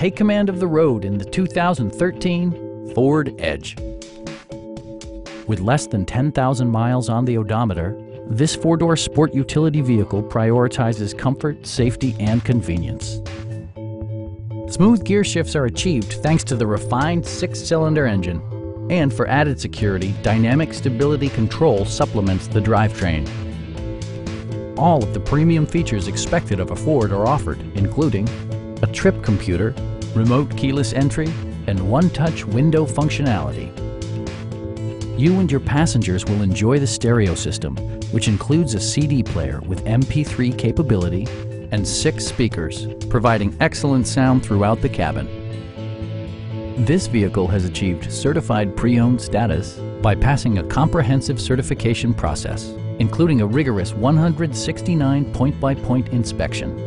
take command of the road in the 2013 Ford Edge. With less than 10,000 miles on the odometer, this four-door sport utility vehicle prioritizes comfort, safety, and convenience. Smooth gear shifts are achieved thanks to the refined six-cylinder engine. And for added security, dynamic stability control supplements the drivetrain. All of the premium features expected of a Ford are offered, including a trip computer, remote keyless entry, and one-touch window functionality. You and your passengers will enjoy the stereo system, which includes a CD player with MP3 capability and 6 speakers, providing excellent sound throughout the cabin. This vehicle has achieved certified pre-owned status by passing a comprehensive certification process, including a rigorous 169 point-by-point inspection.